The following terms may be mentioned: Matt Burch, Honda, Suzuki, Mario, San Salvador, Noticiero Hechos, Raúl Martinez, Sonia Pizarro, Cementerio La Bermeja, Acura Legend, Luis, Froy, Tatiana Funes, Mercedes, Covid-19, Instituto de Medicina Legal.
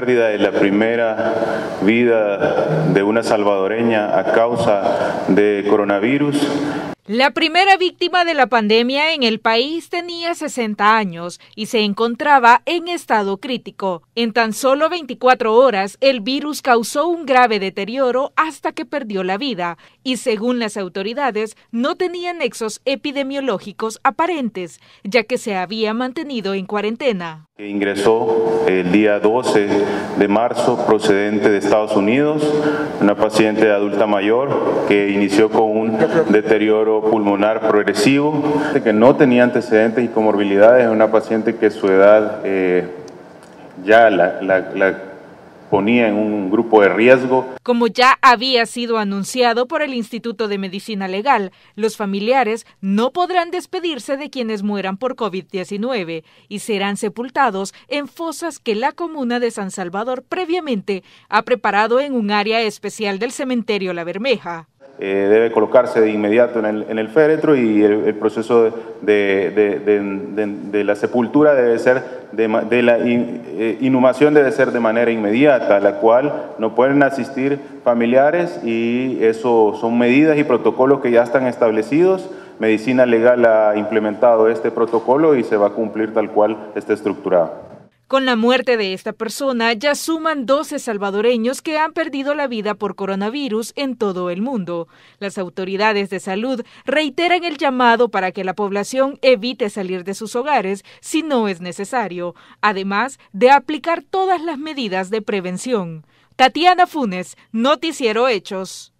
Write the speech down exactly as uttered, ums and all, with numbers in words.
pérdida de la primera vida de una salvadoreña a causa de coronavirus. La primera víctima de la pandemia en el país tenía sesenta años y se encontraba en estado crítico. En tan solo veinticuatro horas, el virus causó un grave deterioro hasta que perdió la vida y, según las autoridades, no tenía nexos epidemiológicos aparentes, ya que se había mantenido en cuarentena. Ingresó el día doce de marzo procedente de Estados Unidos, una paciente adulta mayor que inició con un deterioro pulmonar progresivo, que no tenía antecedentes y comorbilidades, es una paciente que su edad eh, ya la, la, la ponía en un grupo de riesgo. Como ya había sido anunciado por el Instituto de Medicina Legal, los familiares no podrán despedirse de quienes mueran por COVID diecinueve y serán sepultados en fosas que la comuna de San Salvador previamente ha preparado en un área especial del Cementerio La Bermeja. Eh, debe colocarse de inmediato en el, en el féretro y el, el proceso de, de, de, de, de la sepultura debe ser, de, de la in, eh, inhumación debe ser de manera inmediata, a la cual no pueden asistir familiares, y eso son medidas y protocolos que ya están establecidos. Medicina Legal ha implementado este protocolo y se va a cumplir tal cual esté estructurado. Con la muerte de esta persona, ya suman doce salvadoreños que han perdido la vida por coronavirus en todo el mundo. Las autoridades de salud reiteran el llamado para que la población evite salir de sus hogares si no es necesario, además de aplicar todas las medidas de prevención. Tatiana Funes, Noticiero Hechos.